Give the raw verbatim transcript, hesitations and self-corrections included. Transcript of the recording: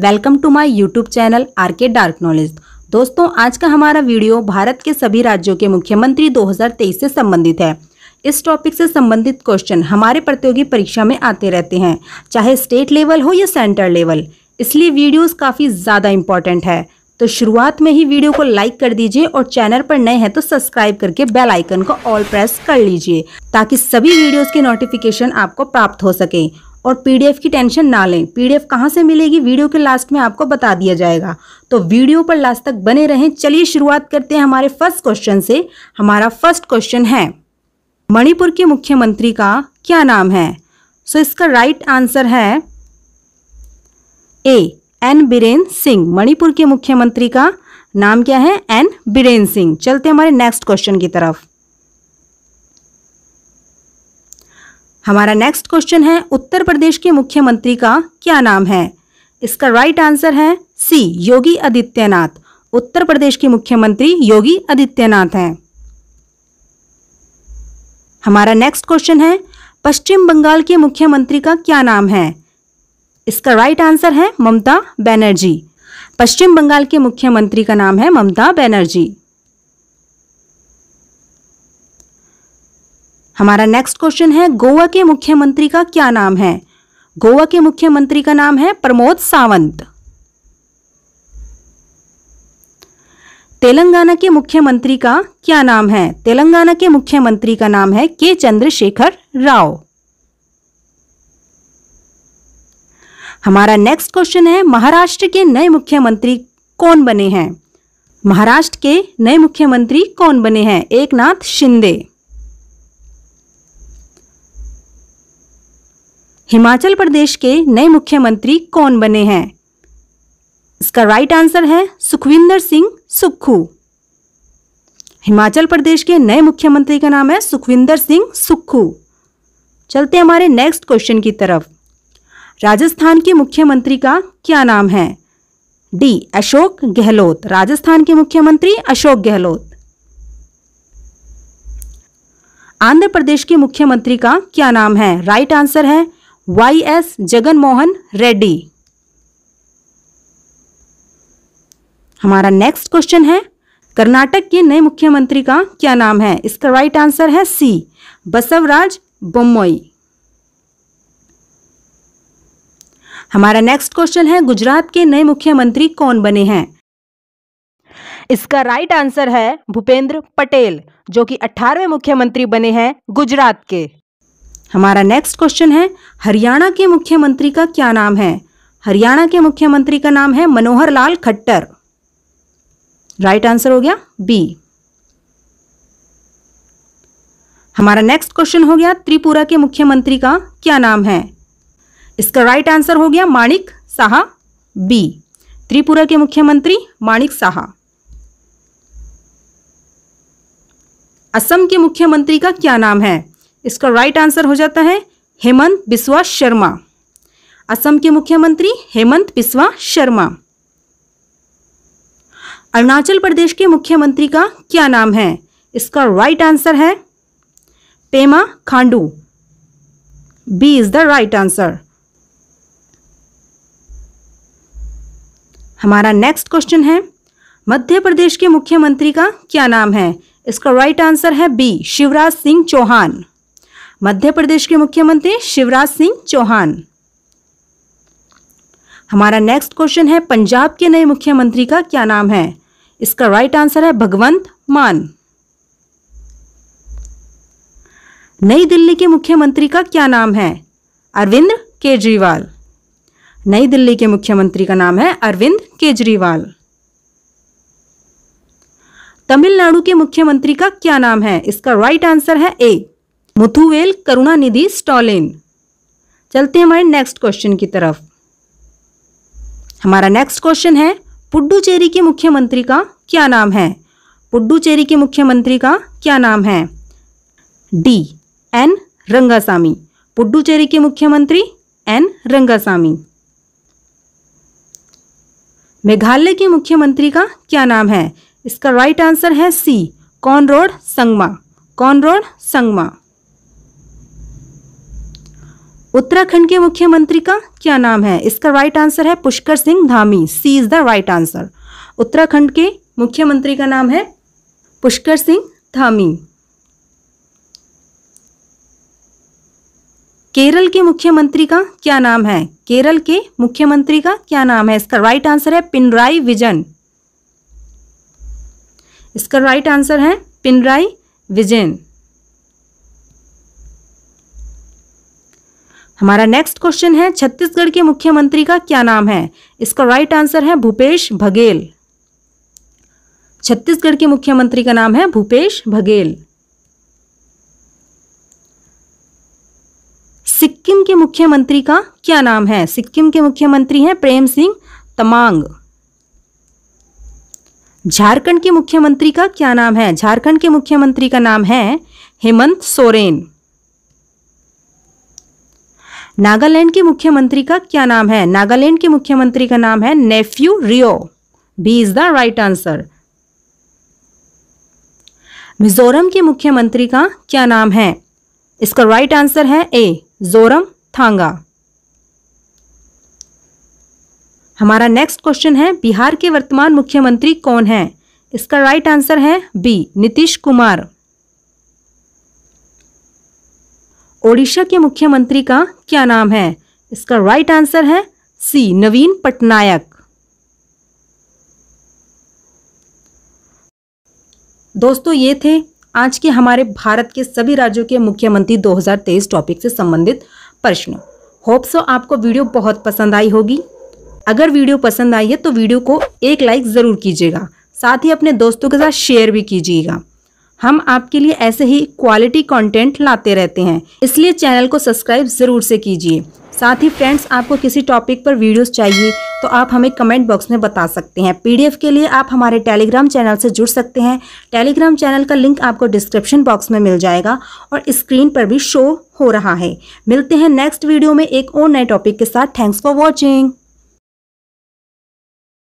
Welcome to my YouTube channel R K dark knowledge. दोस्तों, आज का हमारा वीडियो भारत के सभी राज्यों के मुख्यमंत्री दो हज़ार तेईस से संबंधित है। इस टॉपिक से संबंधित क्वेश्चन हमारे प्रतियोगी परीक्षा में आते रहते हैं, चाहे स्टेट लेवल हो या सेंटर लेवल, इसलिए वीडियोस काफ़ी ज़्यादा इंपॉर्टेंट है। तो शुरुआत में ही वीडियो को लाइक कर दीजिए और चैनल पर नए हैं तो सब्सक्राइब करके बेल आइकन को ऑल प्रेस कर लीजिए ताकि सभी वीडियोज़ की नोटिफिकेशन आपको प्राप्त हो सके। और पीडीएफ की टेंशन ना लें, पीडीएफ कहाँ से मिलेगी वीडियो के लास्ट में आपको बता दिया जाएगा, तो वीडियो पर लास्ट तक बने रहें। चलिए शुरुआत करते हैं हमारे फर्स्ट क्वेश्चन से। हमारा फर्स्ट क्वेश्चन है, मणिपुर के मुख्यमंत्री का क्या नाम है? सो इसका राइट आंसर है ए एन बिरेन सिंह। मणिपुर के मुख्यमंत्री का नाम क्या है? एन बिरेन सिंह। चलते हमारे नेक्स्ट क्वेश्चन की तरफ। हमारा नेक्स्ट क्वेश्चन है, उत्तर प्रदेश के मुख्यमंत्री का क्या नाम है? इसका राइट आंसर है सी योगी आदित्यनाथ। उत्तर प्रदेश के मुख्यमंत्री योगी आदित्यनाथ हैं। हमारा नेक्स्ट क्वेश्चन है, पश्चिम बंगाल के मुख्यमंत्री का क्या नाम है? इसका राइट आंसर है ममता बनर्जी। पश्चिम बंगाल के मुख्यमंत्री का नाम है ममता बनर्जी। हमारा नेक्स्ट क्वेश्चन है, गोवा के मुख्यमंत्री का क्या नाम है? गोवा के मुख्यमंत्री का नाम है प्रमोद सावंत। तेलंगाना के मुख्यमंत्री का क्या नाम है? तेलंगाना के मुख्यमंत्री का नाम है के चंद्रशेखर राव। हमारा नेक्स्ट क्वेश्चन है, महाराष्ट्र के नए मुख्यमंत्री कौन बने हैं? महाराष्ट्र के नए मुख्यमंत्री कौन बने हैं? एकनाथ शिंदे। हिमाचल प्रदेश के नए मुख्यमंत्री कौन बने हैं? इसका राइट आंसर है सुखविंदर सिंह सुक्खू। हिमाचल प्रदेश के नए मुख्यमंत्री का नाम है सुखविंदर सिंह सुक्खू। चलते हमारे नेक्स्ट क्वेश्चन की तरफ। राजस्थान के मुख्यमंत्री का क्या नाम है? डी अशोक गहलोत। राजस्थान के मुख्यमंत्री अशोक गहलोत। आंध्र प्रदेश के मुख्यमंत्री का क्या नाम है? राइट आंसर है वाई एस जगन मोहन रेड्डी। हमारा नेक्स्ट क्वेश्चन है, कर्नाटक के नए मुख्यमंत्री का क्या नाम है? इसका राइट आंसर है सी बसवराज बोम्मई। हमारा नेक्स्ट क्वेश्चन है, गुजरात के नए मुख्यमंत्री कौन बने हैं? इसका राइट आंसर है भूपेंद्र पटेल, जो कि अठारहवें मुख्यमंत्री बने हैं गुजरात के। हमारा नेक्स्ट क्वेश्चन है, हरियाणा के मुख्यमंत्री का क्या नाम है? हरियाणा के मुख्यमंत्री का नाम है मनोहर लाल खट्टर। राइट आंसर हो गया बी। हमारा नेक्स्ट क्वेश्चन हो गया, त्रिपुरा के मुख्यमंत्री का क्या नाम है? इसका राइट आंसर हो गया माणिक साहा बी। त्रिपुरा के मुख्यमंत्री माणिक साहा। असम के मुख्यमंत्री का क्या नाम है? इसका राइट आंसर हो जाता है हेमंत बिस्वा शर्मा। असम के मुख्यमंत्री हेमंत बिस्वा शर्मा। अरुणाचल प्रदेश के मुख्यमंत्री का क्या नाम है? इसका राइट आंसर है Pema Khandu. B is the right answer. हमारा नेक्स्ट क्वेश्चन है, मध्य प्रदेश के मुख्यमंत्री का क्या नाम है? इसका राइट आंसर है बी शिवराज सिंह चौहान। मध्य प्रदेश के मुख्यमंत्री शिवराज सिंह चौहान। हमारा नेक्स्ट क्वेश्चन है, पंजाब के नए मुख्यमंत्री का क्या नाम है? इसका राइट आंसर है भगवंत मान। नई दिल्ली के मुख्यमंत्री का क्या नाम है? अरविंद केजरीवाल। नई दिल्ली के मुख्यमंत्री का नाम है अरविंद केजरीवाल। तमिलनाडु के मुख्यमंत्री का क्या नाम है? इसका राइट आंसर है ए मुथुवेल करुणानिधि स्टालिन। चलते हैं हमारे नेक्स्ट क्वेश्चन की तरफ। हमारा नेक्स्ट क्वेश्चन है, पुडुचेरी के मुख्यमंत्री का क्या नाम है? पुडुचेरी के मुख्यमंत्री का क्या नाम है? D N Rangasamy. पुडुचेरी के मुख्यमंत्री एन रंगासामी। मेघालय के मुख्यमंत्री का क्या नाम है? इसका राइट आंसर है सी कॉनराड संगमा। कॉनराड संगमा। उत्तराखंड के मुख्यमंत्री का क्या नाम है? इसका राइट आंसर है Pushkar Singh Dhami. C is the right answer. Uttarakhand के मुख्यमंत्री का नाम है पुष्कर सिंह धामी। केरल के मुख्यमंत्री का क्या नाम है? केरल के मुख्यमंत्री का क्या नाम है? इसका राइट आंसर है पिनराई विजयन। इसका राइट आंसर है पिनराई विजयन। हमारा नेक्स्ट क्वेश्चन है छत्तीसगढ़ के मुख्यमंत्री का क्या नाम है? इसका राइट आंसर है भूपेश बघेल। छत्तीसगढ़ के मुख्यमंत्री का नाम है भूपेश बघेल। सिक्किम के मुख्यमंत्री का क्या नाम है? सिक्किम के मुख्यमंत्री हैं प्रेम सिंह तमांग। झारखंड के मुख्यमंत्री का क्या नाम है? झारखंड के मुख्यमंत्री का नाम है हेमंत सोरेन। नागालैंड के मुख्यमंत्री का क्या नाम है? नागालैंड के मुख्यमंत्री का नाम है Neiphiu Rio. B is the right answer. Mizoram के मुख्यमंत्री का क्या नाम है? इसका राइट आंसर है ए जोरम थांगा। हमारा नेक्स्ट क्वेश्चन है बिहार के वर्तमान मुख्यमंत्री कौन हैं? इसका राइट आंसर है बी नीतीश कुमार। ओडिशा के मुख्यमंत्री का क्या नाम है? इसका राइट आंसर है सी नवीन पटनायक। दोस्तों, ये थे आज के हमारे भारत के सभी राज्यों के मुख्यमंत्री दो हज़ार तेईस टॉपिक से संबंधित प्रश्न। होप सो आपको वीडियो बहुत पसंद आई होगी। अगर वीडियो पसंद आई है तो वीडियो को एक लाइक ज़रूर कीजिएगा, साथ ही अपने दोस्तों के साथ शेयर भी कीजिएगा। हम आपके लिए ऐसे ही क्वालिटी कंटेंट लाते रहते हैं, इसलिए चैनल को सब्सक्राइब ज़रूर से कीजिए। साथ ही फ्रेंड्स, आपको किसी टॉपिक पर वीडियोस चाहिए तो आप हमें कमेंट बॉक्स में बता सकते हैं। पीडीएफ के लिए आप हमारे टेलीग्राम चैनल से जुड़ सकते हैं। टेलीग्राम चैनल का लिंक आपको डिस्क्रिप्शन बॉक्स में मिल जाएगा और स्क्रीन पर भी शो हो रहा है। मिलते हैं नेक्स्ट वीडियो में एक और नए टॉपिक के साथ। Thanks for watching.